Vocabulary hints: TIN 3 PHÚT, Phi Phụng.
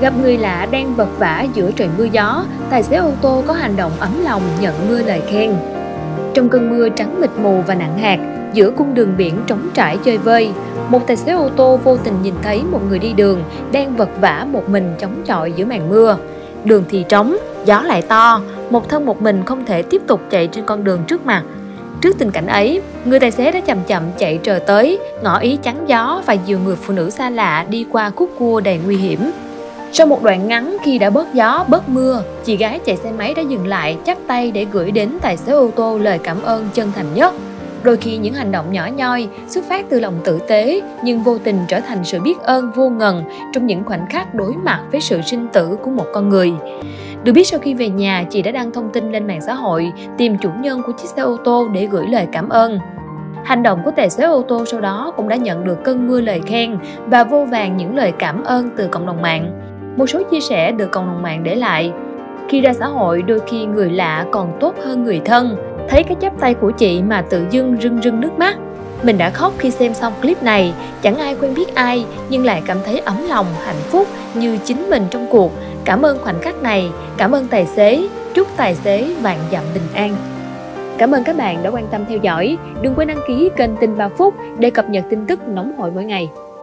Gặp người lạ đang vật vã giữa trời mưa gió, tài xế ô tô có hành động ấm lòng nhận mưa lời khen. Trong cơn mưa trắng mịt mù và nặng hạt, giữa cung đường biển trống trải chơi vơi, một tài xế ô tô vô tình nhìn thấy một người đi đường đang vật vã một mình chống chọi giữa màn mưa. Đường thì trống, gió lại to, một thân một mình không thể tiếp tục chạy trên con đường trước mặt. Trước tình cảnh ấy, người tài xế đã chậm chậm chạy trở tới, ngỏ ý chắn gió và dìu người phụ nữ xa lạ đi qua khúc cua đầy nguy hiểm. Sau một đoạn ngắn khi đã bớt gió, bớt mưa, chị gái chạy xe máy đã dừng lại chắp tay để gửi đến tài xế ô tô lời cảm ơn chân thành nhất. Đôi khi những hành động nhỏ nhoi xuất phát từ lòng tử tế nhưng vô tình trở thành sự biết ơn vô ngần trong những khoảnh khắc đối mặt với sự sinh tử của một con người. Được biết sau khi về nhà, chị đã đăng thông tin lên mạng xã hội tìm chủ nhân của chiếc xe ô tô để gửi lời cảm ơn. Hành động của tài xế ô tô sau đó cũng đã nhận được cơn mưa lời khen và vô vàn những lời cảm ơn từ cộng đồng mạng. Một số chia sẻ được cộng đồng mạng để lại: khi ra xã hội đôi khi người lạ còn tốt hơn người thân. Thấy cái chắp tay của chị mà tự dưng rưng rưng nước mắt. Mình đã khóc khi xem xong clip này, chẳng ai quen biết ai nhưng lại cảm thấy ấm lòng, hạnh phúc như chính mình trong cuộc. Cảm ơn khoảnh khắc này, cảm ơn tài xế, chúc tài xế vạn dặm bình an. Cảm ơn các bạn đã quan tâm theo dõi. Đừng quên đăng ký kênh Tin 3 Phút để cập nhật tin tức nóng hổi mỗi ngày.